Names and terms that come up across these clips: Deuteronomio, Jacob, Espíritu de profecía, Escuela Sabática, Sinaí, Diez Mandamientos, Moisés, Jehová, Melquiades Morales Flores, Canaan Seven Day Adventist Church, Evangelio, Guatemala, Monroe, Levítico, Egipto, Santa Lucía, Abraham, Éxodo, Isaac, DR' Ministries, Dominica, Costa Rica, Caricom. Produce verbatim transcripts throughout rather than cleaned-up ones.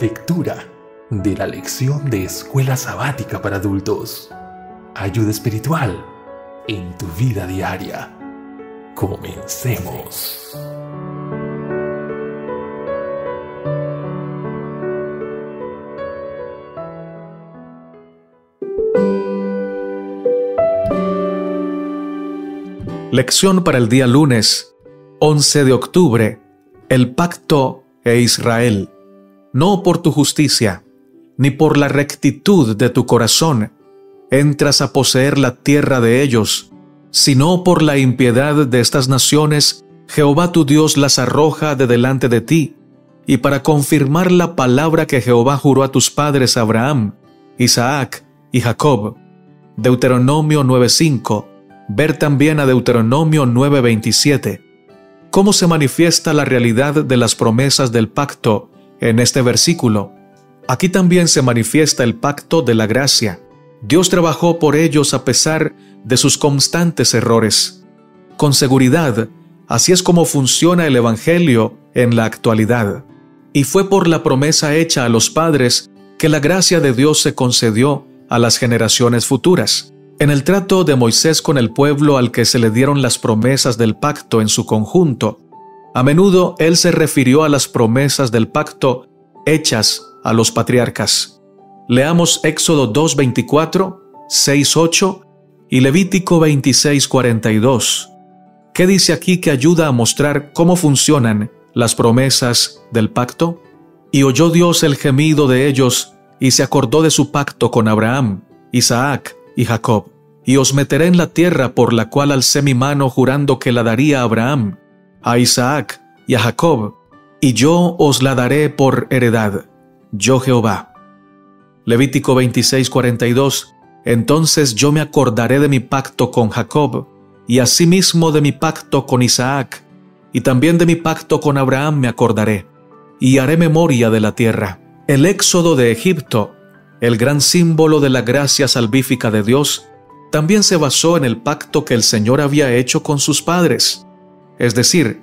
Lectura de la lección de Escuela Sabática para Adultos. Ayuda espiritual en tu vida diaria. Comencemos. Lección para el día lunes, once de octubre, el pacto e Israel. No por tu justicia, ni por la rectitud de tu corazón, entras a poseer la tierra de ellos, sino por la impiedad de estas naciones, Jehová tu Dios las arroja de delante de ti, y para confirmar la palabra que Jehová juró a tus padres Abraham, Isaac y Jacob. Deuteronomio nueve cinco. Ver también a Deuteronomio nueve veintisiete. ¿Cómo se manifiesta la realidad de las promesas del pacto en este versículo? Aquí también se manifiesta el pacto de la gracia. Dios trabajó por ellos a pesar de sus constantes errores. Con seguridad, así es como funciona el Evangelio en la actualidad. Y fue por la promesa hecha a los padres que la gracia de Dios se concedió a las generaciones futuras. En el trato de Moisés con el pueblo al que se le dieron las promesas del pacto en su conjunto, a menudo él se refirió a las promesas del pacto hechas a los patriarcas. Leamos Éxodo dos veinticuatro, seis ocho y Levítico veintiséis cuarenta y dos. ¿Qué dice aquí que ayuda a mostrar cómo funcionan las promesas del pacto? Y oyó Dios el gemido de ellos, y se acordó de su pacto con Abraham, Isaac y Jacob. Y os meteré en la tierra por la cual alcé mi mano jurando que la daría a Abraham, a Isaac y a Jacob, y yo os la daré por heredad, yo Jehová. Levítico veintiséis cuarenta y dos. Entonces yo me acordaré de mi pacto con Jacob, y asimismo de mi pacto con Isaac, y también de mi pacto con Abraham me acordaré, y haré memoria de la tierra. El éxodo de Egipto, el gran símbolo de la gracia salvífica de Dios, también se basó en el pacto que el Señor había hecho con sus padres. Es decir,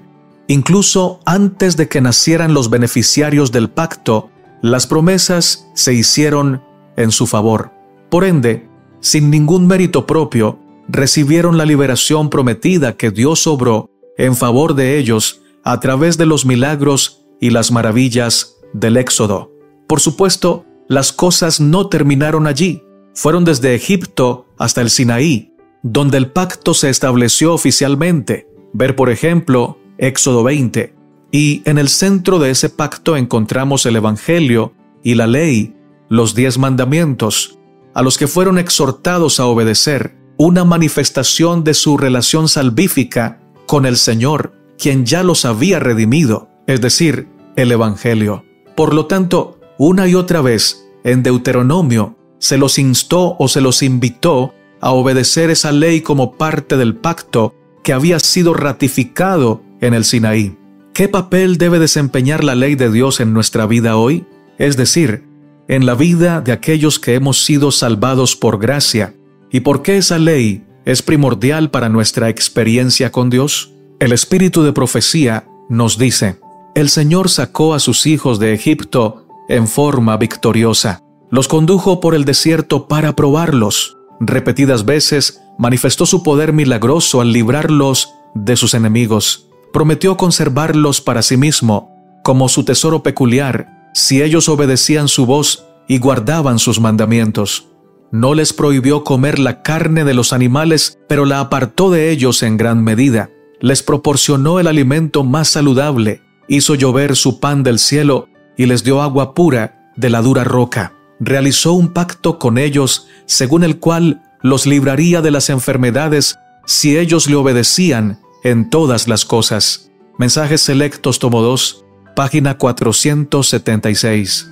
incluso antes de que nacieran los beneficiarios del pacto, las promesas se hicieron en su favor. Por ende, sin ningún mérito propio, recibieron la liberación prometida que Dios obró en favor de ellos a través de los milagros y las maravillas del Éxodo. Por supuesto, las cosas no terminaron allí. Fueron desde Egipto hasta el Sinaí, donde el pacto se estableció oficialmente. Ver, por ejemplo, Éxodo veinte. Y en el centro de ese pacto encontramos el Evangelio y la ley, los diez mandamientos, a los que fueron exhortados a obedecer, una manifestación de su relación salvífica con el Señor, quien ya los había redimido, es decir, el Evangelio. Por lo tanto, una y otra vez, en Deuteronomio, se los instó o se los invitó a obedecer esa ley como parte del pacto que había sido ratificado en el Sinaí. ¿Qué papel debe desempeñar la ley de Dios en nuestra vida hoy? Es decir, en la vida de aquellos que hemos sido salvados por gracia. ¿Y por qué esa ley es primordial para nuestra experiencia con Dios? El Espíritu de profecía nos dice: el Señor sacó a sus hijos de Egipto en forma victoriosa. Los condujo por el desierto para probarlos. Repetidas veces manifestó su poder milagroso al librarlos de sus enemigos. Prometió conservarlos para sí mismo, como su tesoro peculiar, si ellos obedecían su voz y guardaban sus mandamientos. No les prohibió comer la carne de los animales, pero la apartó de ellos en gran medida. Les proporcionó el alimento más saludable, hizo llover su pan del cielo y les dio agua pura de la dura roca. Realizó un pacto con ellos, según el cual los libraría de las enfermedades si ellos le obedecían en todas las cosas. Mensajes Selectos, tomo dos, página cuatrocientos setenta y seis.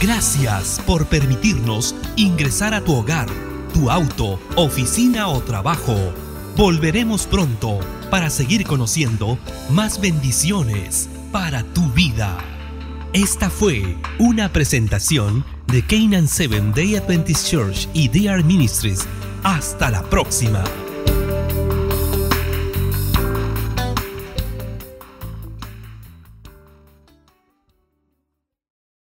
Gracias por permitirnos ingresar a tu hogar, tu auto, oficina o trabajo. Volveremos pronto para seguir conociendo más bendiciones para tu vida. Esta fue una presentación de Canaan Seven Day Adventist Church y D R' Ministries. Hasta la próxima.